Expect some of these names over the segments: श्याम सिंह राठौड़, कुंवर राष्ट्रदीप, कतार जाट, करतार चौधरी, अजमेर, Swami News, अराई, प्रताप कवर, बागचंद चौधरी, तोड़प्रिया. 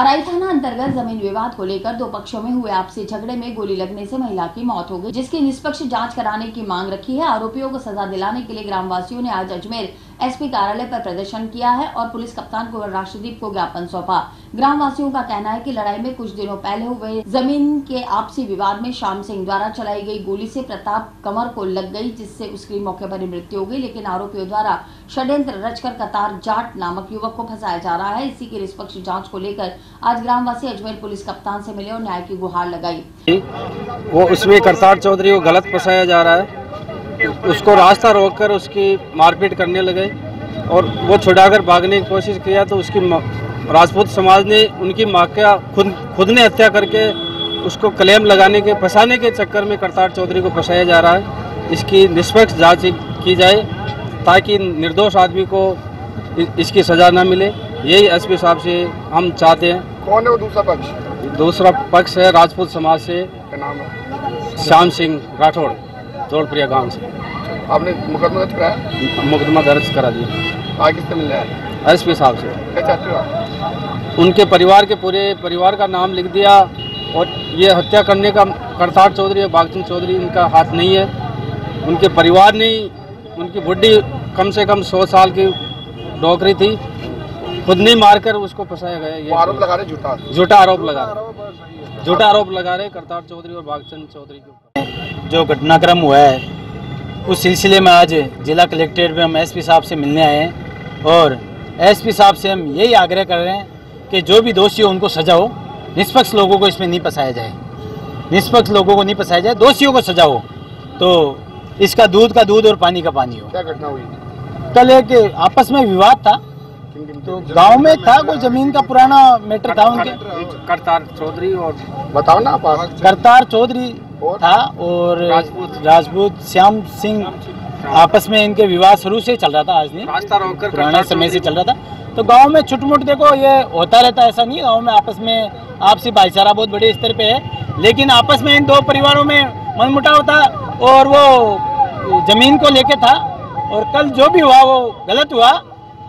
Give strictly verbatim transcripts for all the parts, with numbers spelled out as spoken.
अराई थाना अंतर्गत जमीन विवाद को लेकर दो पक्षों में हुए आपसी झगड़े में गोली लगने से महिला की मौत हो गई, जिसकी निष्पक्ष जांच कराने की मांग रखी है। आरोपियों को सजा दिलाने के लिए ग्रामवासियों ने आज अजमेर एसपी कार्यालय पर प्रदर्शन किया है और पुलिस कप्तान कुंवर राष्ट्रदीप को ज्ञापन सौंपा। ग्रामवासियों का कहना है कि लड़ाई में कुछ दिनों पहले हुए जमीन के आपसी विवाद में श्याम सिंह द्वारा चलाई गई गोली से प्रताप कवर को लग गई, जिससे उसकी मौके पर मृत्यु हो गई। लेकिन आरोपियों द्वारा षड्यंत्र रचकर कतार जाट नामक युवक को फंसाया जा रहा है। इसी की निष्पक्ष जाँच को लेकर आज ग्रामवासी अजमेर पुलिस कप्तान से मिले और न्याय की गुहार लगाई। वो उसमें करतार चौधरी को गलत फंसाया जा रहा है, उसको रास्ता रोककर उसकी मारपीट करने लगे और वो छुड़ाकर भागने की कोशिश किया तो उसकी राजपूत समाज ने उनकी मां का खुद खुद ने हत्या करके उसको क्लेम लगाने के फंसाने के चक्कर में करतार चौधरी को फंसाया जा रहा है। इसकी निष्पक्ष जांच की जाए ताकि निर्दोष आदमी को इसकी सजा न मिले, यही एसपी साहब से हम चाहते हैं। कौन है वो दूसरा पक्ष? दूसरा पक्ष है राजपूत समाज से, श्याम सिंह राठौड़, तोड़प्रिया गांव से। आपने मुकदमा दर्ज कराया? मुकदमा दर्ज करा दिया। आगे से मिल जाए एसपी साहब से। क्या चाहते हो आप? उनके परिवार के पूरे परिवार का नाम लिख दिया और ये हत्या करने का करतार चौधरी और बागचंद चौधरी इनका हाथ नहीं है। उनके परिवार ने, उनकी बुढ़ी कम से कम सौ साल की डोकरी थी, खुद नहीं मारकर उसको फंसाया गया। ये आरोप लगा रहे, झूठा झूठा आरोप लगा रहे झूठा आरोप लगा रहे करतार चौधरी और बागचंद चौधरी के ऊपर। जो घटनाक्रम हुआ है उस सिलसिले में आज जिला कलेक्ट्रेट में हम एसपी साहब से मिलने आए हैं और एसपी साहब से हम यही आग्रह कर रहे हैं कि जो भी दोषी हो उनको सजा हो, निष्पक्ष लोगों को इसमें नहीं फंसाया जाए निष्पक्ष लोगों को नहीं फंसाया जाए दोषियों को सजा हो तो इसका दूध का दूध और पानी का पानी हो। क्या घटना हुई? कल एक आपस में विवाद था, तो गांव में था, कोई जमीन का पुराना मैटर था। उनके करतार चौधरी और बताओ ना आप करतार चौधरी था और राजपूत श्याम सिंह, आपस में इनके विवाद शुरू से चल रहा था। आज नहीं, पुराने समय से चल रहा था। तो गांव में छुटमुट देखो ये होता रहता है, ऐसा नहीं। गांव में आपस में आपसी भाईचारा बहुत बड़े स्तर पे है, लेकिन आपस में इन दो परिवारों में मनमुटाव था और वो जमीन को लेके था। और कल जो भी हुआ वो गलत हुआ।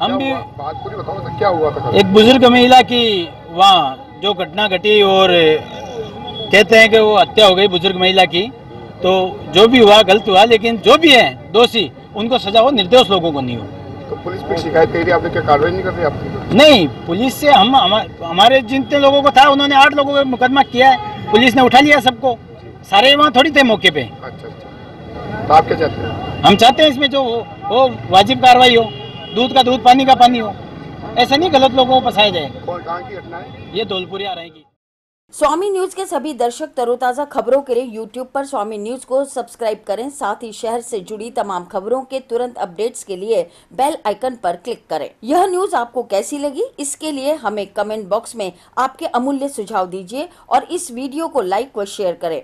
हम भी बात पूरी बताओ तो क्या हुआ था? एक बुजुर्ग महिला की वहाँ जो घटना घटी और कहते हैं कि वो हत्या हो गई बुजुर्ग महिला की, तो जो भी हुआ गलत हुआ, लेकिन जो भी है दोषी उनको सजा हो, निर्दोष लोगों को नहीं हो। तो पुलिस पे शिकायत करी, आपने क्या कार्रवाई नहीं कर रही आपकी? नहीं, पुलिस से हम हमारे जितने लोगों को था उन्होंने आठ लोगों का मुकदमा किया है, पुलिस ने उठा लिया सबको, सारे वहाँ थोड़ी थे मौके पे। अच्छा अच्छा, तो आप क्या चाहते हैं? हम चाहते हैं इसमें जो वो वाजिब कार्रवाई हो, दूध का दूध पानी का पानी हो, ऐसा नहीं गलत लोगों को फंसाया जाए। कहाँ की घटना है ये? तोड़प्रिया अराई की। स्वामी न्यूज के सभी दर्शक तरोताजा खबरों के लिए यूट्यूब पर स्वामी न्यूज को सब्सक्राइब करें। साथ ही शहर से जुड़ी तमाम खबरों के तुरंत अपडेट्स के लिए बेल आइकन पर क्लिक करें। यह न्यूज आपको कैसी लगी, इसके लिए हमें कमेंट बॉक्स में आपके अमूल्य सुझाव दीजिए और इस वीडियो को लाइक व शेयर करें।